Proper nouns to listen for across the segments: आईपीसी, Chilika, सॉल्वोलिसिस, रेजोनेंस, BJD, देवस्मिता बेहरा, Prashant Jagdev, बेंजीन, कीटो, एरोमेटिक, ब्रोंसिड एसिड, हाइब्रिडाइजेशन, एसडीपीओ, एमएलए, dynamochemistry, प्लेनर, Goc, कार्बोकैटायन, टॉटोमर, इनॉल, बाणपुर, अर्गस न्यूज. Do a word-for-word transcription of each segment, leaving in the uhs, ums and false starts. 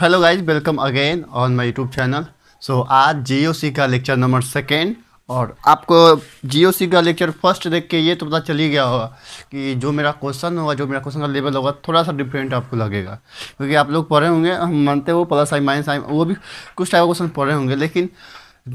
Hello guys, welcome again on my YouTube channel. So आज GOC का lecture number second, और आपको GOC का लेक्चर फर्स्ट देख के ये तो पता चल ही गया होगा कि जो मेरा क्वेश्चन होगा, जो मेरा क्वेश्चन का लेवल होगा थोड़ा सा डिफरेंट आपको लगेगा, क्योंकि आप लोग पढ़े होंगे, हम मानते हो प्लस आई माइनस आई वो भी कुछ टाइप का क्वेश्चन पढ़े होंगे। लेकिन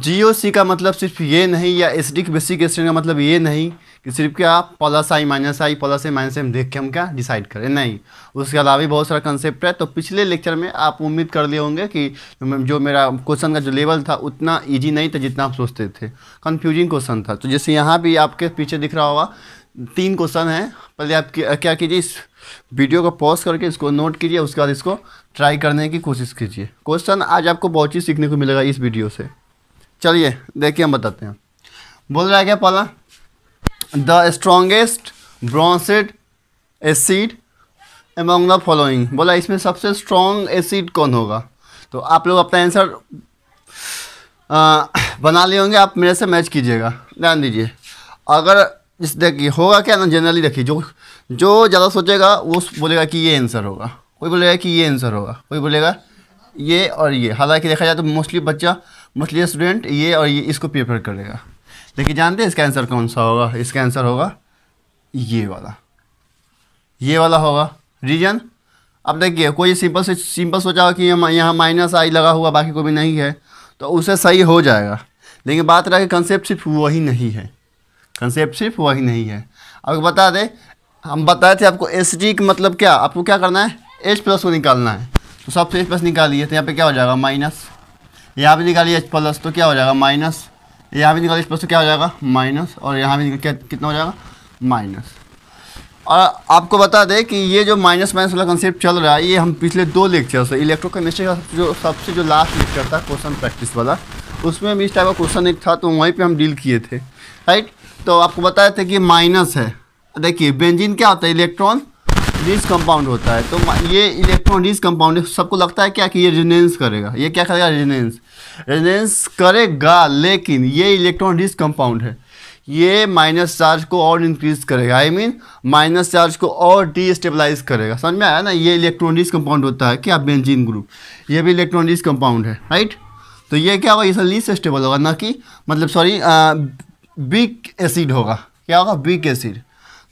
जीओसी का मतलब सिर्फ ये नहीं, या एसिडिक बेसिक एसिड का मतलब ये नहीं कि सिर्फ क्या आप plus I minus I plus I minus I देख के हम क्या डिसाइड करें, नहीं। उसके अलावा भी बहुत सारा कंसेप्ट है। तो पिछले लेक्चर में आप उम्मीद कर लिए होंगे कि जो मेरा क्वेश्चन का जो लेवल था उतना इजी नहीं था जितना आप सोचते थे, कन्फ्यूजिंग क्वेश्चन था। तो जैसे यहाँ भी आपके पीछे दिख रहा होगा तीन क्वेश्चन हैं। पहले आप क्या कीजिए, इस वीडियो को पॉज करके इसको नोट कीजिए, उसके बाद इसको ट्राई करने की कोशिश कीजिए। क्वेश्चन आज आपको बहुत चीज़ सीखने को मिलेगा इस वीडियो से। चलिए देखिए, हम बताते हैं। बोल रहा है क्या, पहला the strongest ब्रोंसिड एसिड among the following. बोला इसमें सबसे स्ट्रॉन्ग एसिड कौन होगा। तो आप लोग अपना आंसर बना लिए होंगे, आप मेरे से मैच कीजिएगा। ध्यान दीजिए, अगर इस देखिए होगा क्या ना, जनरली देखिए जो जो ज़्यादा सोचेगा वो बोलेगा कि ये आंसर होगा, कोई बोलेगा कि ये आंसर होगा, कोई बोलेगा ये और ये। हालांकि देखा जाए तो मोस्टली बच्चा मोस्टली स्टूडेंट ये और ये इसको प्रेफर करेगा। लेकिन जानते हैं इसका आंसर कौन सा होगा? इसका आंसर होगा ये वाला, ये वाला होगा। रीजन अब देखिए, कोई सिंपल से सिंपल सोचा कि यहाँ माइनस आई लगा हुआ बाकी कोई भी नहीं है तो उसे सही हो जाएगा। लेकिन बात रहा कि कंसेप्ट सिर्फ वही नहीं है, कंसेप्ट सिर्फ वही नहीं है। अब बता दें, हम बताए थे आपको एसिडिक मतलब क्या, आपको क्या करना है, एच प्लस को निकालना है। तो सबसे एच प्लस निकालिए, तो यहाँ पे क्या हो जाएगा माइनस, यहाँ भी निकालिए एच प्लस तो क्या हो जाएगा माइनस, यहाँ भी निकालिए एच प्लस तो क्या हो जाएगा माइनस, और यहाँ भी क्या कितना हो जाएगा माइनस। और आपको बता दें कि ये जो माइनस माइनस वाला कंसेप्ट चल रहा है, ये हम पिछले दो लेक्चर से इलेक्ट्रोकेमिस्ट्री का जो सबसे जो लास्ट लेक्चर था क्वेश्चन प्रैक्टिस वाला, उसमें भी इस टाइप का क्वेश्चन एक था, तो वहीं पर हम डील किए थे, राइट। तो आपको बताए थे कि माइनस है। देखिए बेंजीन क्या होता है, इलेक्ट्रॉन रिच कंपाउंड होता है। तो ये इलेक्ट्रॉन रिच कंपाउंड, सबको लगता है क्या कि ये रेजोनेंस करेगा, ये क्या करेगा रेजोनेंस, रेजोनेंस करेगा। लेकिन ये इलेक्ट्रॉन रिच कंपाउंड है, ये माइनस चार्ज को और इंक्रीज करेगा, आई मीन माइनस चार्ज को और डीस्टेबलाइज करेगा। समझ में आया ना, ये इलेक्ट्रॉन रिच कंपाउंड होता है क्या बेंजीन ग्रुप, ये भी इलेक्ट्रॉन रिच कंपाउंड है, राइट। तो ये क्या होगा, ये लीस्ट स्टेबल होगा, ना कि मतलब सॉरी वीक एसिड होगा, क्या होगा वीक एसिड।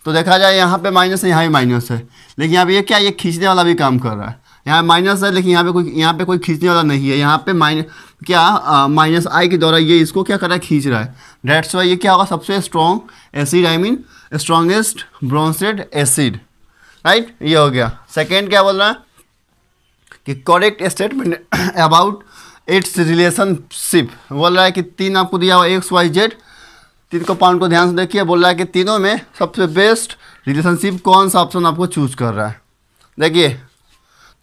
तो देखा जाए यहाँ पे माइनस है, यहाँ भी माइनस है, लेकिन यहाँ पे ये क्या, ये खींचने वाला भी काम कर रहा है। यहाँ माइनस है लेकिन यहाँ पे कोई यहाँ पे कोई खींचने वाला नहीं है, यहाँ पे माइनस क्या माइनस आई के द्वारा ये इसको क्या कर रहा है, खींच रहा है। डेट्स वाई ये क्या होगा, सबसे strong acid, I mean strongest ब्रोंसिड एसिड, right. ये हो गया। सेकेंड क्या बोल रहा है कि correct statement about its relationship. बोल रहा है कि तीन आपको दिया हुआ एक्स वाई जेड, तीन कंपाउंड को ध्यान से देखिए। बोल रहा है कि तीनों में सबसे बेस्ट रिलेशनशिप कौन सा ऑप्शन आपको चूज कर रहा है। देखिए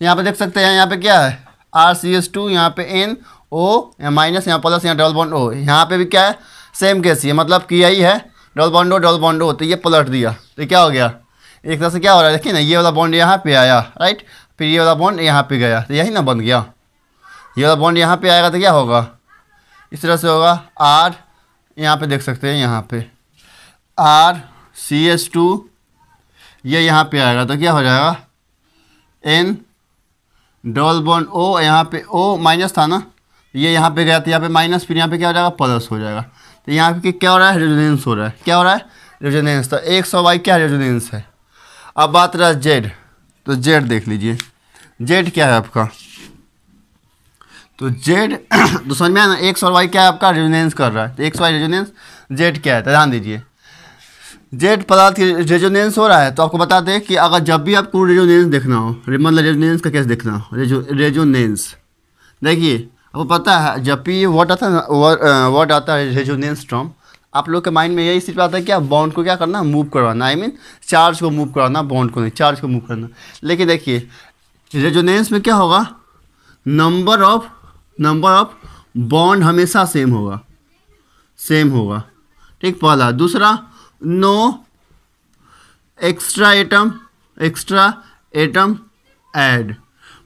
यहाँ पे देख सकते हैं, यहाँ पे क्या है आर सी एस टू, यहाँ पे एन ओ, यहाँ माइनस, यहाँ प्लस, यहाँ डबल बॉन्ड ओ। यहाँ पे भी क्या है सेम केस ही है, मतलब कि यही है double bond O double bond O, तो ये पलट दिया। तो क्या हो गया, एक तरह से क्या हो रहा है, देखिए ना ये वाला बॉन्ड यहाँ पे आया, राइट, फिर ये वाला बॉन्ड यहाँ पे गया, तो यही ना बन गया। ये वाला बॉन्ड यहाँ पे आएगा तो क्या होगा, इस तरह से होगा आर, यहाँ पे देख सकते हैं यहाँ पे आर सी एस टू, ये यहाँ पे आएगा तो क्या हो जाएगा एन डबल बॉन्ड ओ, यहाँ पे ओ माइनस था ना, ये यहाँ पे गया तो यहाँ पे माइनस, फिर यहाँ पे क्या हो जाएगा प्लस हो जाएगा। तो यहाँ पे क्या हो रहा है, रेजोनेंस हो रहा है, क्या हो रहा है रेजोनेंस। तो एक्स और वाई क्या रेजोनेंस है। अब बात रहा जेड, तो जेड देख लीजिए, जेड क्या है आपका, तो जेड तो समझ में आया ना, एक्स और वाई क्या है आपका रेजोनेंस कर रहा है, तो एक्स वाई रेजोनेंस, जेड क्या है, तो ध्यान दीजिए जेड पदार्थ की रेजोनेंस हो रहा है। तो आपको बता दें कि अगर जब भी आपको रेजोनेंस देखना हो, मतलब रेजोनेंस का केस देखना हो, रेजो रेजोनेंस देखिए आपको पता है जब भी वर्ड आता है वर्ड आता है रेजोनेंस टर्म, आप लोग के माइंड में यही सिर्फ आता है क्या, बॉन्ड को क्या करना, मूव करवाना, आई मीन चार्ज को मूव करवाना, बॉन्ड को नहीं, चार्ज को मूव करना। लेकिन देखिए रेजोनेंस में क्या होगा, number of number of bond हमेशा सेम होगा, सेम होगा, ठीक। पहला दूसरा no extra atom, extra atom add,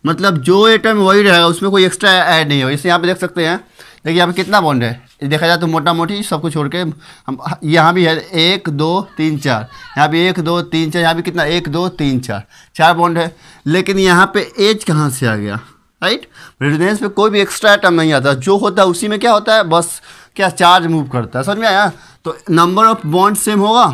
मतलब जो एटम वही रहेगा, उसमें कोई एक्स्ट्रा ऐड नहीं होगा। जैसे यहाँ पे देख सकते हैं, देखिए यहाँ पे कितना बॉन्ड है, देखा जाए तो मोटा मोटी सबको छोड़ के हम यहाँ भी है एक दो तीन चार, यहाँ भी एक दो तीन चार, यहाँ भी कितना एक दो तीन चार, चार बॉन्ड है। लेकिन यहाँ पे एज कहाँ से आ गया, राइट। रिडोनेंस में कोई भी एक्स्ट्रा एटम नहीं आता, जो होता है उसी में क्या होता है, बस क्या चार्ज मूव करता है। समझ में आया? तो नंबर ऑफ बॉन्ड सेम होगा,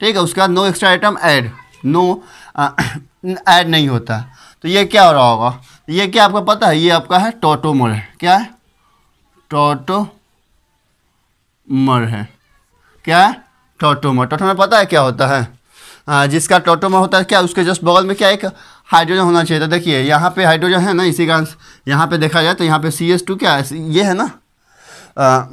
ठीक है। उसके बाद no extra atom add, no add नहीं होता। तो ये क्या हो रहा होगा, ये क्या आपको पता है, ये आपका है टॉटोमर है। क्या है? टॉटोमर है। क्या है? टॉटोमर। टॉटोमर पता है क्या होता है? आ, जिसका टॉटोमर होता है क्या, उसके जस्ट बगल में क्या एक हाइड्रोजन होना चाहिए था। देखिए यहाँ पे हाइड्रोजन है ना, इसी कारण यहाँ पे देखा जाए तो यहाँ पे सी एस टू क्या है, ये है ना, आ,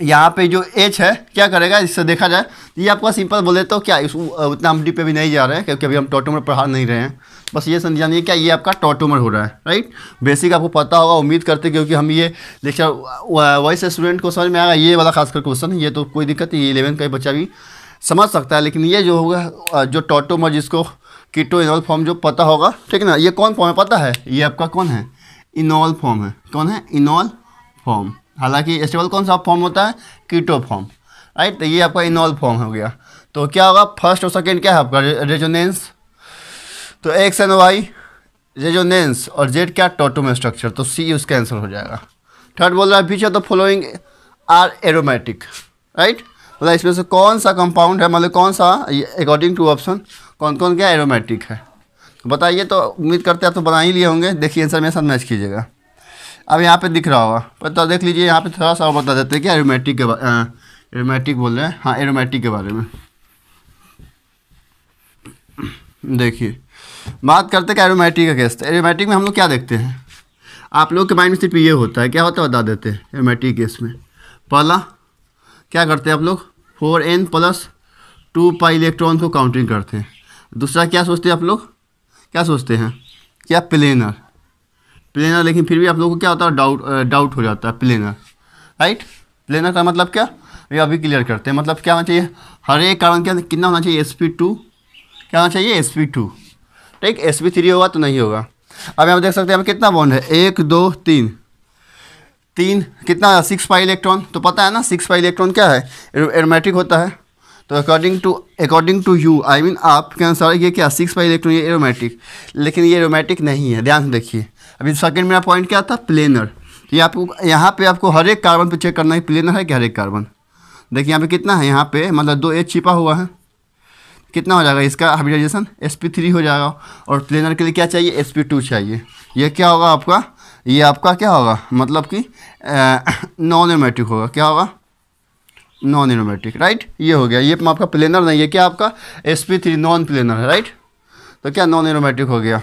यहाँ पे जो H है क्या करेगा, इससे देखा जाए ये आपका सिंपल बोले तो क्या, इस उतना हम डीप पे भी नहीं जा रहे हैं क्योंकि अभी हम टॉटोमर पढ़ा नहीं रहे हैं। बस ये समझ जानिए क्या ये आपका टॉटोमर हो रहा है, राइट। बेसिक आपको पता होगा, उम्मीद करते क्योंकि हम ये लेक्चर वॉइस स्टूडेंट को समझ में आएगा। ये वाला खासकर क्वेश्चन ये तो कोई दिक्कत नहीं, इलेवन का बच्चा भी समझ सकता है, लेकिन ये जो होगा जो टॉटोमर जिसको कीटो इनॉल फॉर्म जो पता होगा, ठीक है ना। ये कौन फॉर्म है पता है, ये आपका कौन है, इनॉल फॉर्म है। कौन है? इनॉल फॉर्म। हालांकि स्टेबल कौन सा फॉर्म होता है, कीटो फॉर्म, राइट। तो ये आपका इनॉल फॉर्म हो गया। तो क्या होगा फर्स्ट और सेकंड क्या है आपका, रेजोनेंस। तो एक्स एंड वाई रेजोनेंस और जेड क्या, टॉटोमर स्ट्रक्चर। तो सी उसका आंसर हो जाएगा। थर्ड बोल रहा है which of the following are एरोमेटिक, right. मतलब इसमें से कौन सा कंपाउंड है, मतलब कौन सा अकॉर्डिंग टू ऑप्शन कौन कौन क्या एरोमेटिक है, तो बताइए। तो उम्मीद करते हैं आप तो बना ही लिए होंगे। देखिए आंसर मेरे साथ मैच कीजिएगा। अब यहाँ पे दिख रहा होगा, पता देख लीजिए, यहाँ पे थोड़ा सा और बता देते हैं कि एरोमेटिक के बारे एरोमेटिक बोल रहे हैं। हाँ, एरोमेटिक के बारे में देखिए बात करते हैं एरोमेटिक का केस। एरोमेटिक में हम लोग क्या देखते हैं, आप लोग के माइंड में सिर्फ ये होता है, क्या होता है बता देते हैं। एरोमेटिक केस में पहला क्या करते हैं आप लोग, four N plus two pi electron को काउंटिंग करते हैं। दूसरा क्या सोचते हैं आप लोग, क्या सोचते हैं, क्या प्लेनर, प्लेनर। लेकिन फिर भी आप लोगों को क्या होता है, डाउट डाउट हो जाता है प्लेनर, राइट। प्लेनर का मतलब क्या, ये अभी क्लियर करते हैं। मतलब क्या होना चाहिए, हर एक कारण क्या कितना होना चाहिए, एस पी टू क्या होना चाहिए, एस पी टू, ठीक। एस पी थ्री होगा तो नहीं होगा। अब यहाँ देख सकते हैं यहाँ कितना बॉन्ड है, एक दो तीन, तीन कितना, सिक्स पाई इलेक्ट्रॉन। तो पता है ना सिक्स पाई इलेक्ट्रॉन क्या है, एरोमेटिक होता है। तो according to according to you I mean आपके अनुसार ये क्या, सिक्स पाई इलेक्ट्रॉन, ये एरोमेटिक। लेकिन ये एरोमेटिक नहीं है, ध्यान से देखिए। अभी सेकंड मेरा पॉइंट क्या था, प्लेनर। तो ये आपको यहाँ पे आपको हर एक कार्बन पे चेक करना है प्लेनर है कि हर एक कार्बन। देखिए यहाँ पे कितना है, यहाँ पे मतलब दो एच छिपा हुआ है, कितना हो जाएगा इसका हाइब्रिडाइजेशन, एस पी थ्री हो जाएगा। और प्लेनर के लिए क्या चाहिए, एस पी टू चाहिए। ये क्या होगा आपका, ये आपका क्या होगा, मतलब कि नॉन एरोमेटिक होगा। क्या होगा, नॉन एरोमेटिक, राइट। ये हो गया, ये आपका प्लेनर नहीं है, क्या आपका S P three non प्लेनर है, राइट। तो क्या नॉन एरोमेटिक हो गया।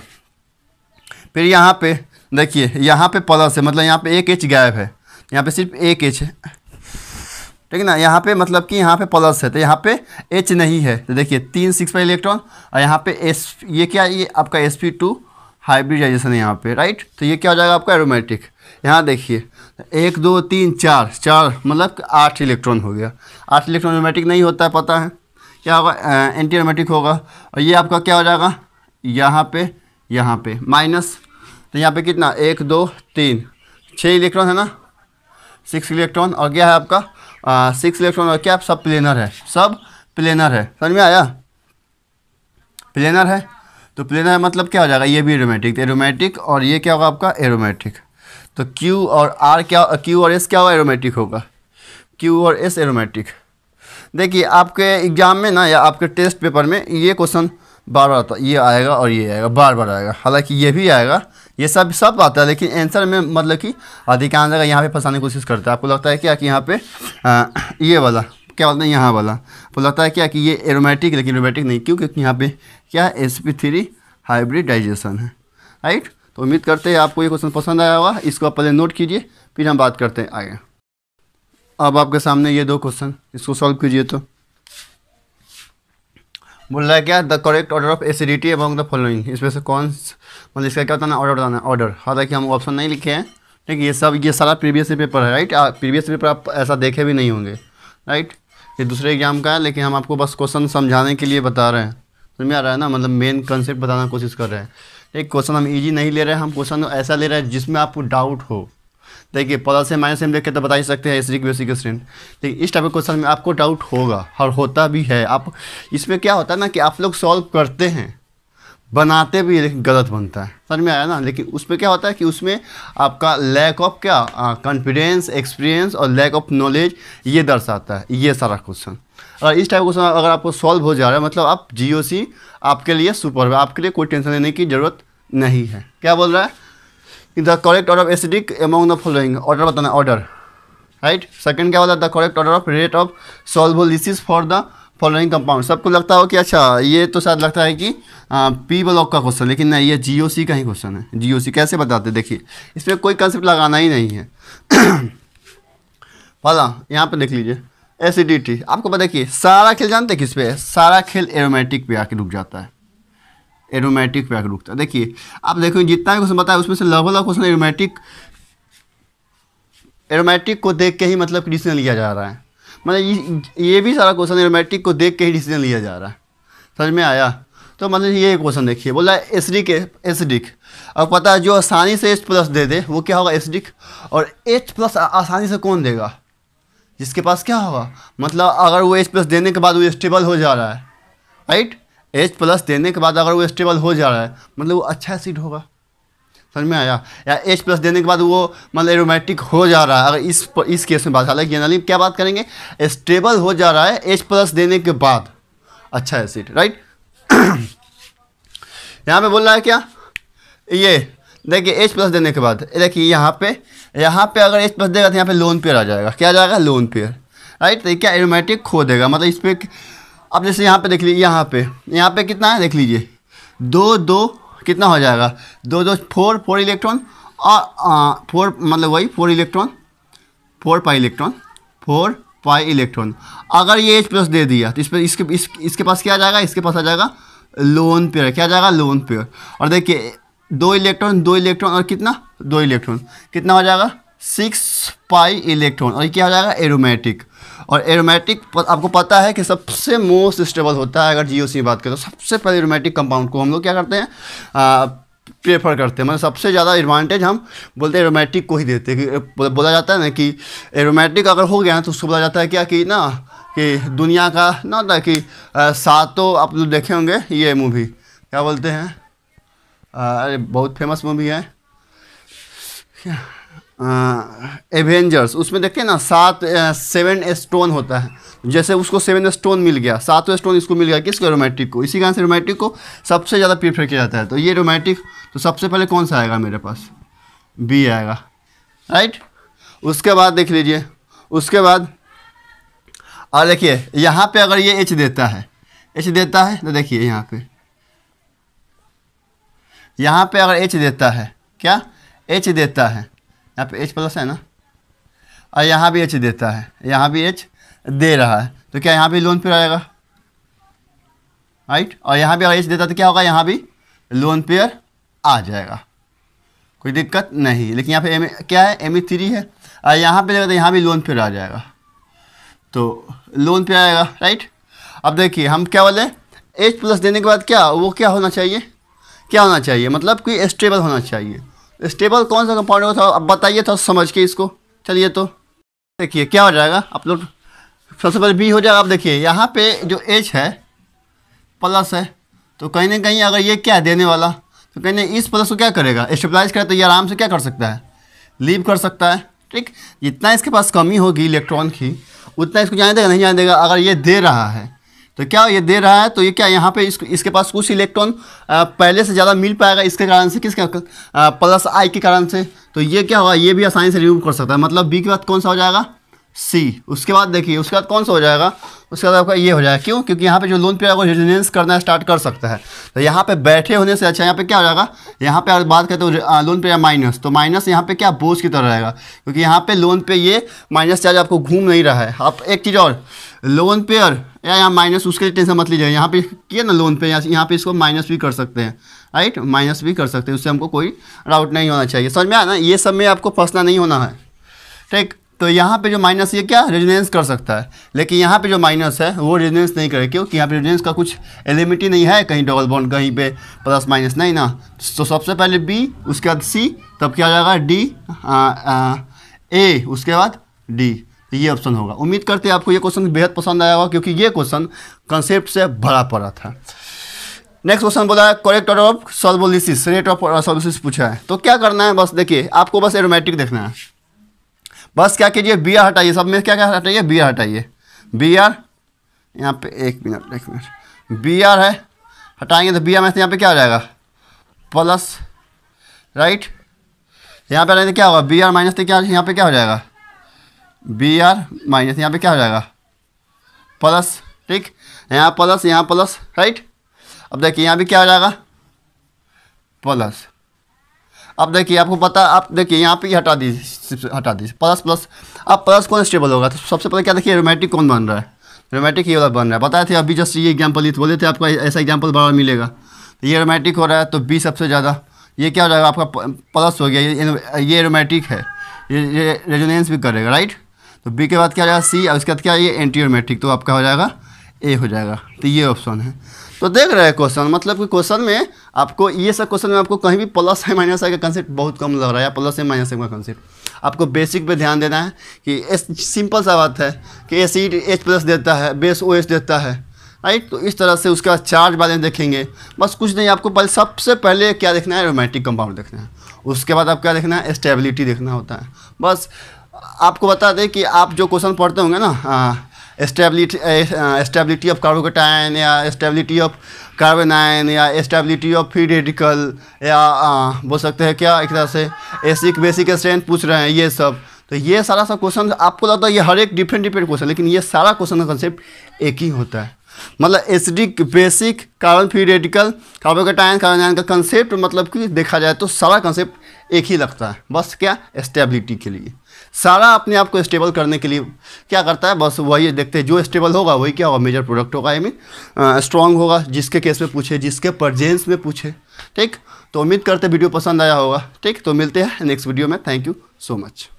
फिर यहाँ पे देखिए यहाँ पे प्लस है, मतलब यहाँ पे एक एच गायब है, यहाँ पे सिर्फ एक एच है, ठीक है ना। यहाँ पे मतलब कि यहाँ पे प्लस है तो यहाँ पे एच नहीं है। तो देखिए तीन सिक्स पाई इलेक्ट्रॉन और यहाँ पे एस, ये क्या, ये आपका एस पी टू हाइब्रिडाइजेशन है यहाँ पे, राइट। तो ये क्या हो जाएगा आपका एरोमेटिक। यहाँ देखिए एक दो तीन चार, चार मतलब आठ इलेक्ट्रॉन हो गया। आठ इलेक्ट्रॉन एरोमेटिक नहीं होता है, पता है क्या होगा, एंटी एरोमेटिक होगा। और ये आपका क्या हो जाएगा, यहाँ पे यहाँ पे माइनस। तो यहाँ पे कितना, एक दो तीन, छः इलेक्ट्रॉन है ना, सिक्स इलेक्ट्रॉन। और क्या है आपका, सिक्स इलेक्ट्रॉन। और क्या आप सब प्लेनर है, सब प्लेनर है। समझ में आया, प्लेनर है। तो प्लेनर मतलब क्या हो जाएगा, ये भी एरोमेटिक। एरोमेटिक और ये क्या होगा आपका, एरोमेटिक। तो क्यू और आर क्या, क्यू और एस क्या होगा, एरोमेटिक होगा। क्यू और एस एरोमेटिक। देखिए आपके एग्जाम में ना या आपके टेस्ट पेपर में ये क्वेश्चन बार बार आता, ये आएगा और ये आएगा, बार बार आएगा। हालांकि ये भी आएगा, ये सब सब आता है, लेकिन आंसर में मतलब कि अधिकांश जगह यहाँ पे फंसाने की कोशिश करता है। आपको लगता है क्या कि यहाँ पे आ, ये वाला क्या बोलते हैं, यहाँ वाला आपको लगता है क्या कि ये एरोमेटिक, लेकिन एरोमेटिक नहीं। क्यों? क्योंकि यहाँ पे क्या है, एस पी थ्री हाइब्रिडाइजेशन है, राइट। तो उम्मीद करते हैं आपको ये क्वेश्चन पसंद आया होगा। इसको आप पहले नोट कीजिए, फिर हम बात करते हैं आगे। अब आपके सामने ये दो क्वेश्चन, इसको सॉल्व कीजिए। तो बोल रहा है क्या, the correct order of acidity among the following. इसमें से कौन, मतलब इसका क्या बताना, ऑर्डर बताना है, ऑर्डर। हालांकि हम ऑप्शन नहीं लिखे हैं, ठीक है। ये सब ये सारा प्रीवियस पेपर है, राइट। प्रीवियस पेपर आप ऐसा देखे भी नहीं होंगे, राइट। ये दूसरे एग्जाम का है, लेकिन हम आपको बस क्वेश्चन समझाने के लिए बता रहे हैं। समझ में आ रहा है ना, मतलब मेन कंसेप्ट बताना कोशिश कर रहे हैं। एक क्वेश्चन हम ईजी नहीं ले रहे हैं, हम क्वेश्चन ऐसा ले रहे हैं जिसमें आपको डाउट हो। देखिए प्लस से माइनस हम देख के तो बता ही सकते हैं एसिडिक बेसिक स्ट्रेंथ, लेकिन इस टाइप के क्वेश्चन में आपको डाउट होगा और होता भी है। आप इसमें क्या होता है ना कि आप लोग सॉल्व करते हैं, बनाते भी लेकिन गलत बनता है, समझ में आया ना। लेकिन उसमें क्या होता है कि उसमें आपका लैक ऑफ क्या कॉन्फिडेंस, एक्सपीरियंस और लैक ऑफ नॉलेज ये दर्शाता है ये सारा क्वेश्चन। और इस टाइप का क्वेश्चन अगर आपको सॉल्व हो जा रहा है मतलब आप जीओसी आपके लिए सुपर है, आपके लिए कोई टेंशन लेने की जरूरत नहीं है। क्या बोल रहा है the correct order of acidic among the following, order बताना ऑर्डर राइट। सेकंड क्या बोला the correct order of rate of सॉल्वोलिसिस for the following compound. सबको लगता हो कि अच्छा ये तो शायद लगता है कि आ, पी ब्लॉक का क्वेश्चन, लेकिन नहीं ये जीओसी का ही क्वेश्चन है। जीओसी कैसे बताते देखिए, इसमें कोई कंसेप्ट लगाना ही नहीं है। वाला यहाँ पर लिख लीजिए एसिडिटी, आपको पता है कि सारा खेल जानते किस पे है, सारा खेल एरोमेटिक पे आके रुक जाता है, एरोमेटिक पे आके रुकता है। देखिए आप देखो जितना भी क्वेश्चन बताया उसमें से लगभग लगभग क्वेश्चन एरोमेटिक एरोमेटिक को देख के ही मतलब डिसीजन लिया जा रहा है, मतलब ये भी सारा क्वेश्चन एरोमेटिक को देख के ही डिसीजन लिया जा रहा है, समझ में आया। तो मतलब ये क्वेश्चन देखिए बोला एसिडिक एसिडिक और पता है जो आसानी से एच प्लस दे दे वो क्या होगा एसिडिक, और एच प्लस आसानी से कौन देगा जिसके पास क्या होगा मतलब अगर वो एच प्लस देने के बाद वो स्टेबल हो जा रहा है राइट, एच प्लस देने के बाद अगर वो स्टेबल हो जा रहा है मतलब वो अच्छा एसिड होगा, समझ में आया। या एच प्लस देने के बाद वो मतलब एरोमेटिक हो जा रहा है अगर इस इस केस में बात, हालांकि जनरली क्या बात करेंगे स्टेबल हो जा रहा है एच प्लस देने के बाद अच्छा एसिड राइट। यहाँ पे बोल रहा है क्या ये देखिए एच प्लस देने के बाद, देखिए यहाँ पे यहाँ पे अगर एच प्लस देगा तो यहाँ पे लोन पेयर आ जाएगा, क्या आ जाएगा लोन पेयर राइट। तो क्या एरोमेटिक खो देगा मतलब इस पर, अब जैसे यहाँ पे देख लीजिए यहाँ पे यहाँ पे कितना है देख लीजिए दो दो कितना हो जाएगा दो दो फोर फोर इलेक्ट्रॉन और आ, फोर मतलब वही four electron four pi electron four pi electron. अगर ये एच प्लस दे दिया तो इस पर इसके इस, इसके पास क्या आ जाएगा, इसके पास आ जाएगा लोन पेयर, क्या आ जाएगा लोन पेयर। और देखिए दो इलेक्ट्रॉन दो इलेक्ट्रॉन और कितना दो इलेक्ट्रॉन कितना हो जाएगा सिक्स पाई इलेक्ट्रॉन, और ये क्या हो जाएगा एरोमेटिक। और एरोमेटिक आपको पता है कि सबसे मोस्ट स्टेबल होता है, अगर जीओसी में बात करें तो सबसे पहले एरोमेटिक कंपाउंड को हम लोग क्या करते हैं आ, प्रेफर करते हैं, मतलब सबसे ज़्यादा एडवांटेज हम बोलते हैं एरोमेटिक को ही देते हैं। बोला जाता है ना कि एरोमेटिक अगर हो गया ना तो उसको बोला जाता है क्या कि ना कि दुनिया का ना था कि सातों, आप लोग देखे होंगे ये मूवी क्या बोलते हैं अरे बहुत फेमस मूवी है एवेंजर्स, उसमें देखते हैं ना सात सेवन स्टोन होता है, जैसे उसको सेवन स्टोन मिल गया सातों स्टोन इसको मिल गया किसको एरोमेटिक को, इसी कारण से एरोमेटिक को सबसे ज़्यादा प्रेफर किया जाता है। तो ये एरोमेटिक तो सबसे पहले कौन सा आएगा मेरे पास बी आएगा राइट। उसके बाद देख लीजिए उसके बाद और देखिए यहाँ पे अगर ये एच देता है एच देता है तो देखिए यहाँ पे यहाँ पे अगर H देता है क्या H देता है, यहाँ पे H प्लस है ना और यहाँ भी H देता है यहाँ भी H दे रहा है तो क्या यहाँ भी लोन पेयर आएगा राइट। और यहाँ भी अगर H देता है तो क्या होगा यहाँ भी लोन पेयर आ जाएगा, कोई दिक्कत नहीं। लेकिन यहाँ पे एम क्या है एम ई थ्री है और यहाँ पे देगा तो यहाँ भी लोन पेयर आ जाएगा, तो लोन पेयर आएगा राइट। अब देखिए हम क्या बोले H प्लस देने के बाद क्या वो क्या होना चाहिए क्या होना चाहिए मतलब कि स्टेबल होना चाहिए। स्टेबल कौन सा कंपाउंड होगा अब बताइए थोड़ा समझ के इसको। चलिए तो देखिए क्या हो जाएगा आप लोग सबसे पहले बी हो जाएगा। आप देखिए यहाँ पे जो एच है प्लस है तो कहीं ना कहीं अगर ये क्या देने वाला तो कहीं ना इस प्लस को क्या करेगा स्टेबलाइज करेगा, तो ये आराम से क्या कर सकता है लीव कर सकता है ठीक। जितना इसके पास कमी होगी इलेक्ट्रॉन की उतना इसको जाने देगा नहीं जाने देगा। अगर ये दे रहा है तो क्या ये दे रहा है तो ये क्या यहाँ पे इसको इसके पास कुछ इलेक्ट्रॉन पहले से ज़्यादा मिल पाएगा इसके कारण से किसके प्लस आई के कारण से, तो ये क्या होगा ये भी आसानी से रिमूव कर सकता है। मतलब बी के बाद कौन सा हो जाएगा सी। उसके बाद देखिए उसके बाद कौन सा हो जाएगा उसके बाद आपका ये हो जाएगा क्यों क्योंकि यहाँ पे जो लोन पे आएगा वो रेजोनेंस करना स्टार्ट कर सकता है। तो यहाँ पे बैठे होने से अच्छा यहाँ पे क्या हो जाएगा यहाँ पे अगर बात करें तो लोन पे या माइनस तो माइनस यहाँ पे क्या बोझ की तरह रहेगा क्योंकि यहाँ पे लोन पे ये माइनस चार्ज आपको घूम नहीं रहा है। आप एक चीज़ और लोन पेयर या यहाँ माइनस उसके टेंशन मत लीजिए, यहाँ पे किया ना लोन पे यहाँ पे इसको माइनस भी कर सकते हैं राइट, माइनस भी कर सकते हैं उससे हमको कोई डाउट नहीं होना चाहिए। समझ में आया ना, ये सब में आपको फंसना नहीं होना है ठीक। तो यहाँ पे जो माइनस ये क्या रेजोनेंस कर सकता है लेकिन यहाँ पे जो माइनस है वो रेजोनेंस नहीं करे क्योंकि यहाँ पे रेजोनेंस का कुछ एलिमिटी नहीं है, कहीं डबल बॉन्ड कहीं पे प्लस माइनस नहीं ना। तो सबसे पहले बी उसके बाद सी तब क्या हो जाएगा डी आ, आ, ए उसके बाद डी, तो ये ऑप्शन होगा। उम्मीद करते हैं आपको ये क्वेश्चन बेहद पसंद आया होगा क्योंकि ये क्वेश्चन कंसेप्ट से भरा पड़ा था। नेक्स्ट क्वेश्चन बोला है correct order of सॉल्वोलिसिस, rate of सॉल्वोलिसिस पूछा है। तो क्या करना है, बस देखिए आपको बस एरोमेटिक देखना है। बस क्या कीजिए, बी आर हटाइए, सब में क्या क्या हटाइए, बी आर हटाइए। बी आर यहाँ पे एक मिनट एक मिनट बी आर है, हटाएंगे तो बी आर में से यहाँ पे क्या हो जाएगा प्लस, राइट। यहाँ पे हटाएंगे क्या होगा, बी आर माइनस क्या, यहाँ पे क्या हो जाएगा बी आर माइनस, यहाँ पे क्या हो जाएगा प्लस, ठीक। यहाँ प्लस यहाँ प्लस, राइट। अब देखिए यहाँ भी क्या हो जाएगा प्लस। अब देखिए आपको पता, आप देखिए यहाँ पे हटा दीजिए हटा दीजिए प्लस प्लस। अब प्लस कौन स्टेबल होगा, तो सबसे पहले क्या देखिए एरोमेटिक कौन बन रहा है, एरोमेटिक ये वाला बन रहा है। बताए थे अभी जस्ट ये एग्जाम्पल बोले थे आपको, ऐसा एग्जाम्पल बार बार मिलेगा। तो ये एरोमेटिक हो रहा है तो बी सबसे ज़्यादा, ये क्या हो जाएगा आपका प्लस हो गया, ये ये एरोमेटिक है, ये ये रेजोनेंस भी करेगा, राइट। तो बी के बाद क्या हो जाएगा सी, और उसके बाद क्या ये एंटी एरोमेटिक, तो आपका हो जाएगा ए हो जाएगा। तो ये ऑप्शन है। तो देख रहे हैं क्वेश्चन, मतलब कि क्वेश्चन में आपको ये सब क्वेश्चन में आपको कहीं भी प्लस है माइनस है का कंसेप्ट बहुत कम लग रहा है, या प्लस है माइनस है का कंसेप्ट। आपको बेसिक पे ध्यान देना है कि एस, सिंपल सा बात है कि एसिड एच प्लस देता है, बेस ओ एच देता है, राइट। तो इस तरह से उसका चार्ज बारे में देखेंगे, बस कुछ नहीं। आपको पहले सबसे पहले क्या देखना है, एरोमेटिक कंपाउंड देखना है, उसके बाद आप क्या देखना है स्टेबिलिटी देखना होता है। बस आपको बता दें कि आप जो क्वेश्चन पढ़ते होंगे ना स्टेबिलिटी स्टेबिलिटी ऑफ कार्बोकैटायन या स्टेबिलिटी ऑफ कार्बन आयन या स्टेबिलिटी ऑफ फ्री रेडिकल या आ, बोल सकते हैं क्या एक तरह से एसिक बेसिक स्ट्रेंथ पूछ रहे हैं ये सब। तो ये सारा सा क्वेश्चन आपको लगता है ये हर एक डिफरेंट डिफरेंट क्वेश्चन, लेकिन ये सारा क्वेश्चन का कंसेप्ट एक ही होता है। मतलब acidic basic carbon free radical कार्बोकैटायन carbanion का कंसेप्ट, मतलब कि देखा जाए तो सारा कंसेप्ट एक ही लगता है। बस क्या स्टेबिलिटी के लिए सारा अपने आप को स्टेबल करने के लिए क्या करता है, बस वही देखते हैं जो स्टेबल होगा वही क्या होगा मेजर प्रोडक्ट होगा, आई मीन स्ट्रॉन्ग होगा, जिसके केस में पूछे जिसके प्रेजेंस में पूछे, ठीक। तो उम्मीद करते वीडियो पसंद आया होगा, ठीक। तो मिलते हैं नेक्स्ट वीडियो में, थैंक यू सो मच।